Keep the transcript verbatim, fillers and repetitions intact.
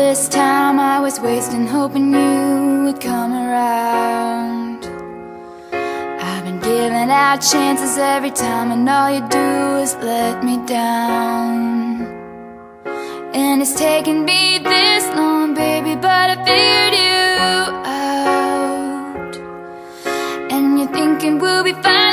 this time I was wasting, hoping you would come around. I've been giving out chances every time, and all you do is let me down. And it's taken me this long, baby, but I figured you out. And you're thinking we'll be fine,